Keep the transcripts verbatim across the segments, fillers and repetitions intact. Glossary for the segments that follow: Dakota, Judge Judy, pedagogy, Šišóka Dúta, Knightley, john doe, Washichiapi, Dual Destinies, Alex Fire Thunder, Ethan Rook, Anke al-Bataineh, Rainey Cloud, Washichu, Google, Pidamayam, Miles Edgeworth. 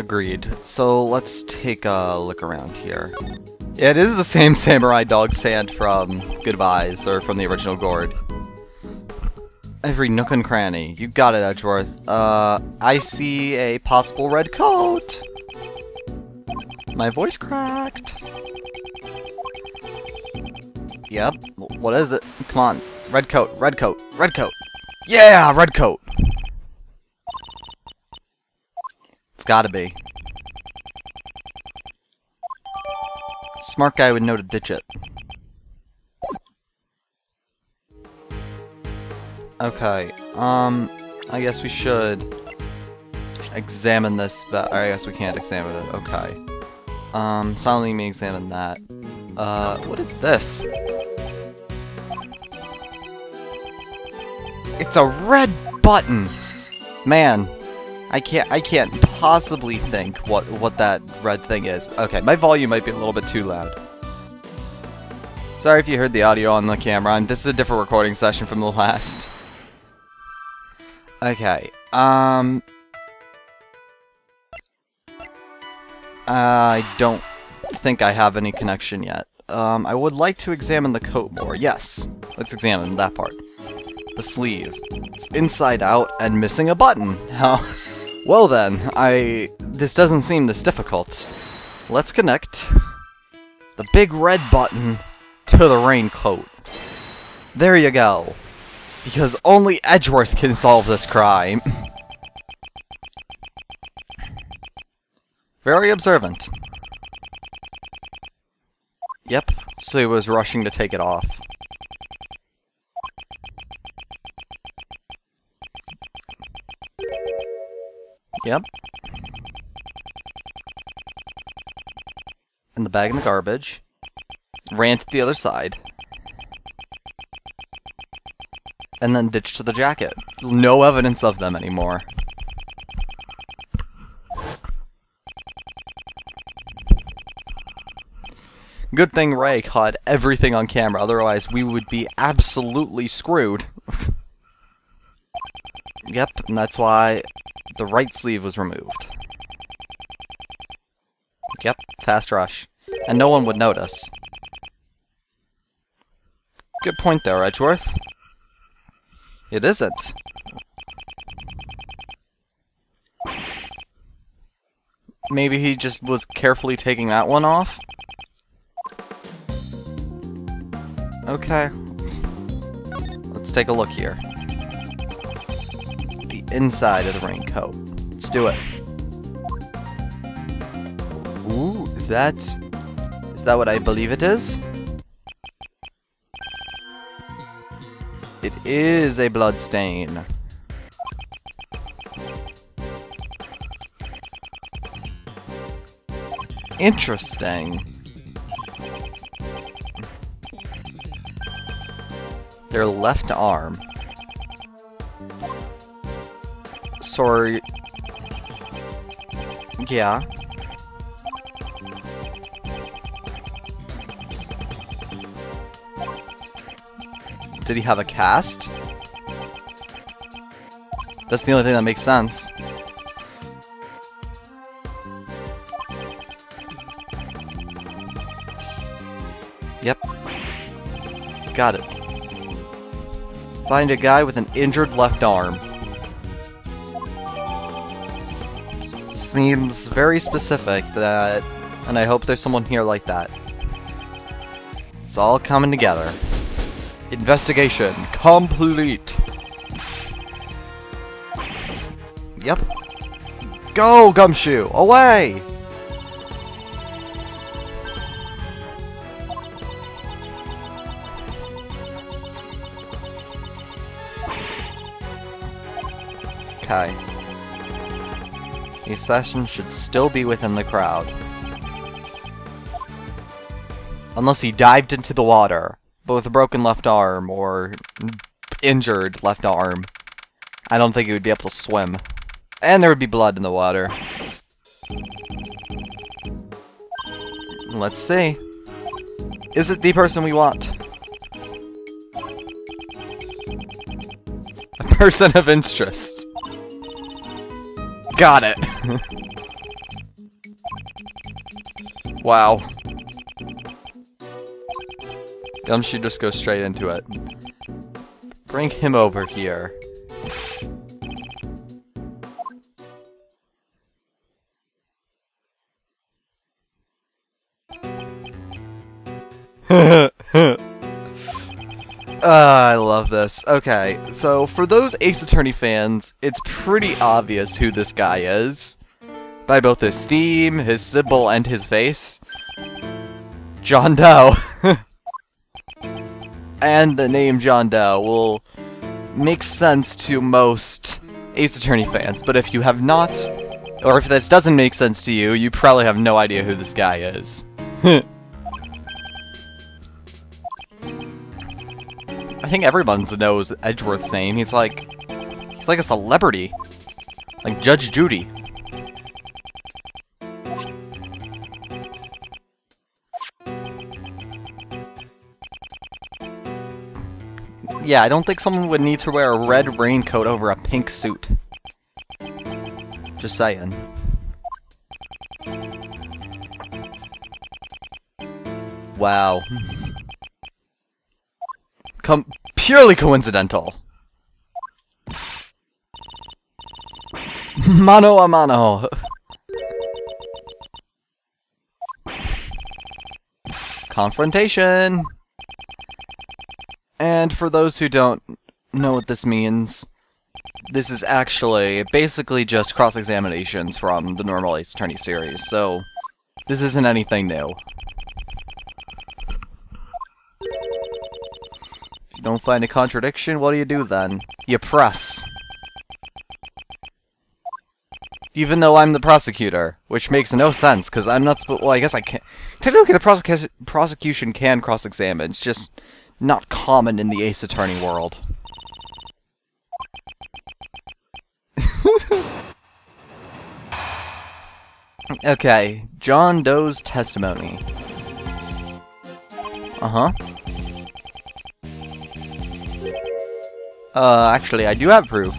Agreed. So let's take a look around here. It is the same samurai dog stand from Goodbyes, or from the original Gourd. Every nook and cranny. You got it, Edgeworth. Uh, I see a possible red coat! My voice cracked. Yep. What is it? Come on. Red coat, red coat, red coat! Yeah, red coat! It's gotta be. Smart guy would know to ditch it. Okay, um, I guess we should examine this, but I guess we can't examine it, okay. Um, so I'll let me examine that. Uh, what is this? It's a red button! Man, I can't, I can't possibly think what, what that red thing is. Okay, my volume might be a little bit too loud. Sorry if you heard the audio on the camera, and this is a different recording session from the last. Okay, um... I don't think I have any connection yet. Um, I would like to examine the coat more. Yes, let's examine that part. The sleeve. It's inside out and missing a button. How? Well then, I... this doesn't seem this difficult. Let's connect the big red button to the raincoat. There you go. Because only Edgeworth can solve this crime. Very observant. Yep, so he was rushing to take it off. Yep. And the bag in the garbage. Ran to the other side. And then ditched to the jacket. No evidence of them anymore. Good thing Ray caught everything on camera, otherwise we would be absolutely screwed. Yep, and that's why the right sleeve was removed. Yep, fast rush. And no one would notice. Good point there, Edgeworth. It isn't. Maybe he just was carefully taking that one off? Okay. Let's take a look here. The inside of the raincoat. Let's do it. Ooh, is that... is that what I believe it is? It is a blood stain. Interesting. Their left arm. Sorry. Yeah. Did he have a cast? That's the only thing that makes sense. Yep. Got it. Find a guy with an injured left arm. Seems very specific, that, and I hope there's someone here like that. It's all coming together. Investigation complete. Yep. Go, Gumshoe! Away! Okay. The assassin should still be within the crowd. Unless he dived into the water. But with a broken left arm, or injured left arm, I don't think he would be able to swim. And there would be blood in the water. Let's see. Is it the person we want? A person of interest. Got it. Wow. Gumshoe just goes straight into it. Bring him over here. Uh, I love this. Okay, so for those Ace Attorney fans, it's pretty obvious who this guy is. By both his theme, his symbol, and his face. John Doe. And the name John Doe will make sense to most Ace Attorney fans, but if you have not, or if this doesn't make sense to you, you probably have no idea who this guy is. I think everyone knows Edgeworth's name. He's like, he's like a celebrity, like Judge Judy. Yeah, I don't think someone would need to wear a red raincoat over a pink suit. Just saying. Wow. Com- purely coincidental. Mano a mano. Confrontation. And for those who don't know what this means, this is actually basically just cross-examinations from the normal Ace Attorney series, so this isn't anything new. Don't find a contradiction, what do you do then? You press. Even though I'm the prosecutor, which makes no sense, because I'm not sp- well, I guess I can't- technically the prosec prosecution can cross-examine, it's just not common in the Ace Attorney world. Okay, John Doe's testimony. Uh-huh. Uh, actually, I do have proof.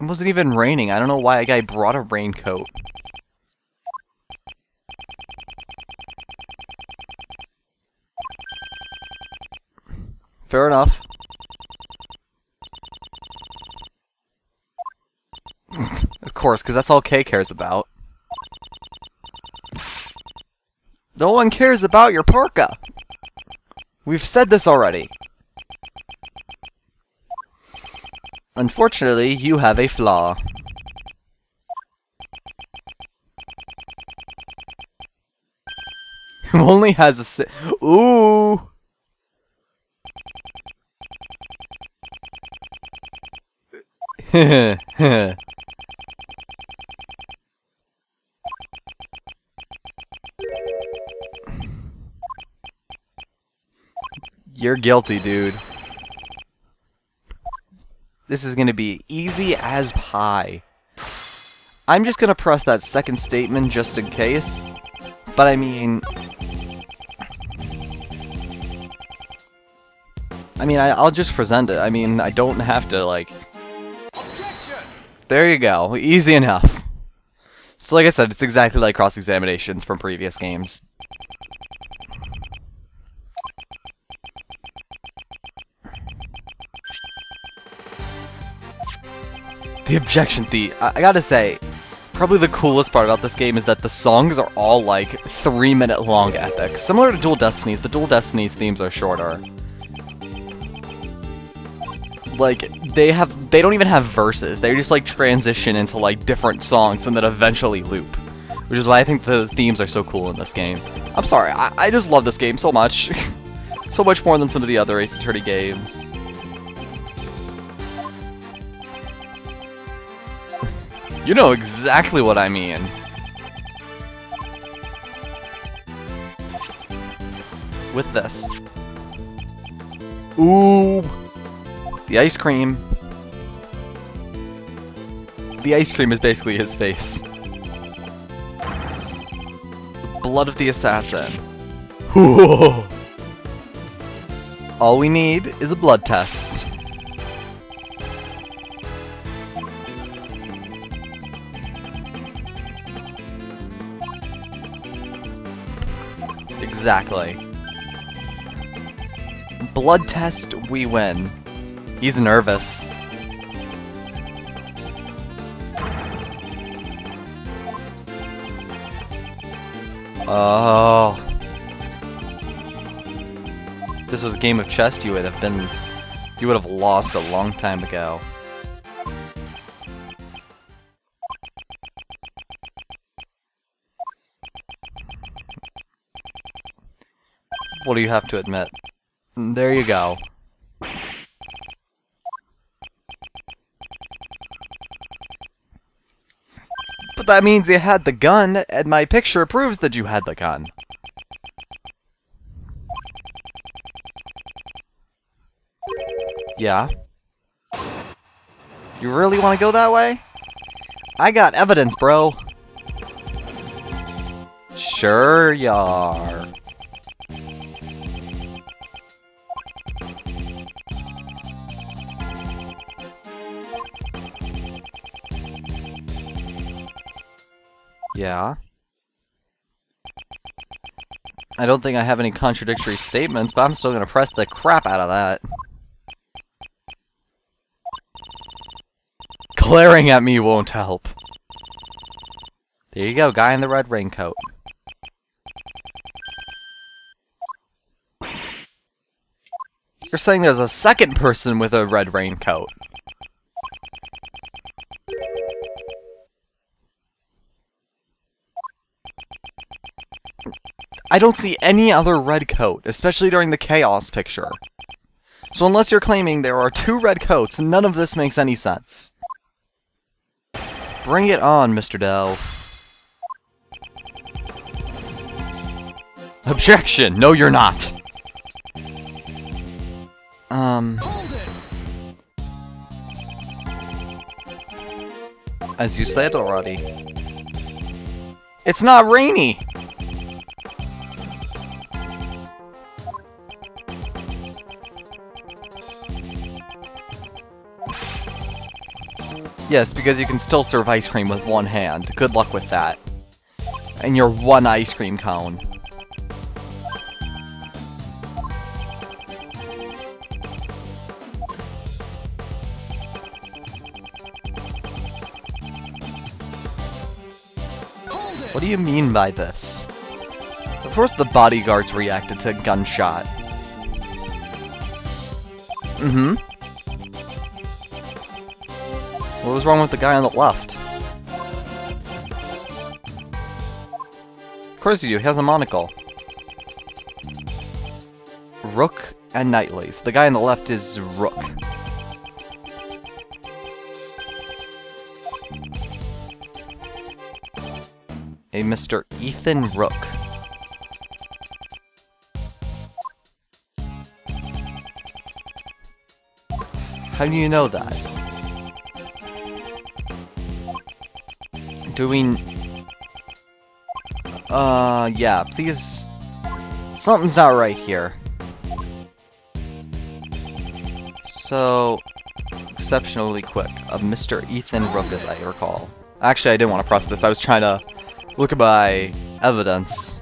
It wasn't even raining. I don't know why a guy brought a raincoat. Fair enough. Of course, because that's all Kay cares about. No one cares about your parka! We've said this already. Unfortunately, you have a flaw. Who only has a si- Ooh! Heh heh. You're guilty, dude. This is gonna be easy as pie. I'm just gonna press that second statement just in case. But I mean... I mean, I, I'll just present it. I mean, I don't have to, like... Objection! There you go. Easy enough. So like I said, it's exactly like cross-examinations from previous games. The objection theme. I, I gotta say, probably the coolest part about this game is that the songs are all like three minute long epics. Similar to Dual Destinies, but Dual Destinies themes are shorter. Like, they have, they don't even have verses. They just like transition into like different songs and then eventually loop. Which is why I think the themes are so cool in this game. I'm sorry, I, I just love this game so much. So much more than some of the other Ace Attorney games. You know exactly what I mean. With this. Ooh! The ice cream. The ice cream is basically his face. Blood of the assassin. Whoa. All we need is a blood test. Exactly. Blood test, we win. He's nervous. Oh. If this was a game of chess, you would have been... You would have lost a long time ago. What do you have to admit? There you go. But that means you had the gun, and my picture proves that you had the gun. Yeah. You really want to go that way? I got evidence, bro. Sure you are. Yeah. I don't think I have any contradictory statements, but I'm still gonna press the crap out of that. Glaring at me won't help. There you go, guy in the red raincoat. You're saying there's a second person with a red raincoat? I don't see any other red coat, especially during the chaos picture. So unless you're claiming there are two red coats, none of this makes any sense. Bring it on, Mister Dell. Objection! No, you're not! Um... As you said already. It's not rainy! Yes, because you can still serve ice cream with one hand. Good luck with that. And your one ice cream cone. What do you mean by this? Of course the bodyguards reacted to a gunshot. Mm-hmm. What was wrong with the guy on the left? Of course you do, he has a monocle. Rook and Knightley. So the guy on the left is Rook. A Mister Ethan Rook. How do you know that? Do we... Uh, yeah, please... Something's not right here. So... Exceptionally quick. Of Mister Ethan Rook, as I recall. Actually, I didn't want to press this. I was trying to look at my evidence.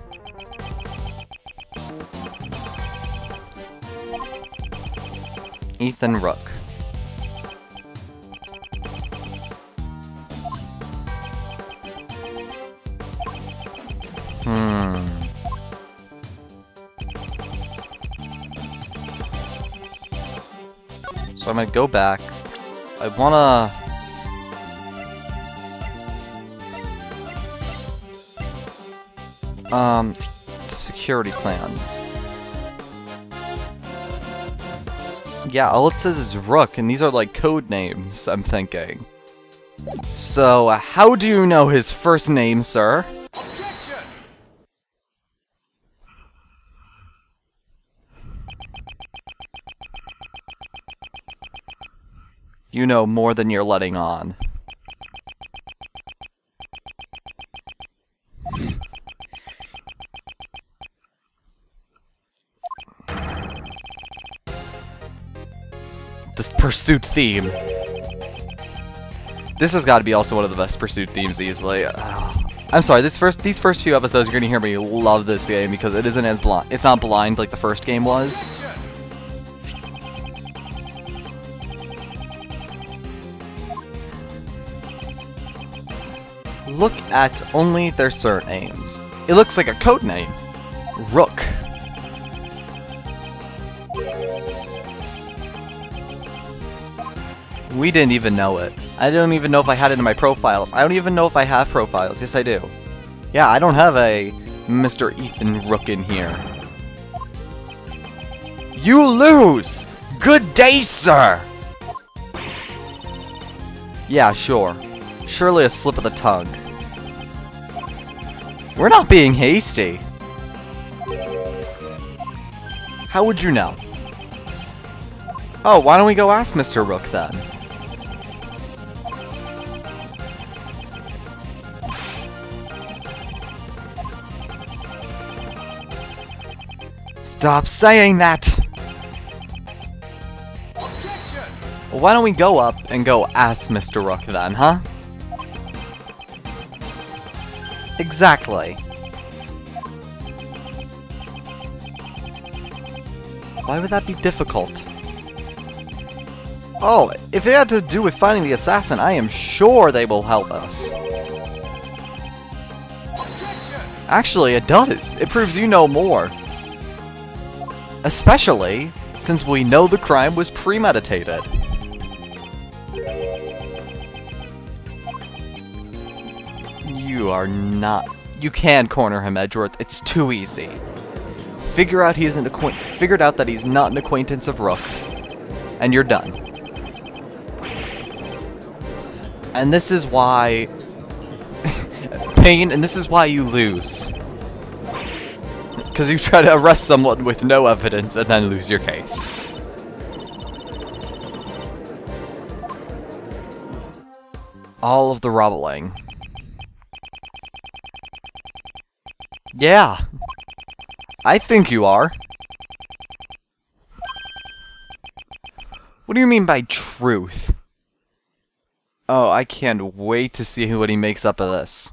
Ethan Rook. Hmm. So I'm gonna go back. I wanna... Um, security plans. Yeah, all it says is Rook, and these are like code names, I'm thinking. So, uh, how do you know his first name, sir? You know more than you're letting on. This pursuit theme. This has got to be also one of the best pursuit themes easily. Oh. I'm sorry, this first, these first few episodes, you're gonna hear me love this game because it isn't as blind. It's not blind like the first game was. Look at only their surnames. It looks like a code name. Rook. We didn't even know it. I don't even know if I had it in my profiles. I don't even know if I have profiles. Yes, I do. Yeah, I don't have a Mister Ethan Rook in here. You lose! Good day, sir! Yeah, sure. Surely a slip of the tongue. We're not being hasty. How would you know? Oh, why don't we go ask Mister Rook then? Stop saying that! Well, why don't we go up and go ask Mister Rook then, huh? Exactly. Why would that be difficult? Oh, if it had to do with finding the assassin, I am sure they will help us. Actually, it does. It proves you know more. Especially since we know the crime was premeditated. You are not... You can corner him, Edgeworth. It's too easy. Figure out he isn't acquaint... Figured out that he's not an acquaintance of Rook. And you're done. And this is why... Pain, and this is why you lose. Because you try to arrest someone with no evidence and then lose your case. All of the rumbling. Yeah. I think you are. What do you mean by truth? Oh, I can't wait to see what he makes up of this.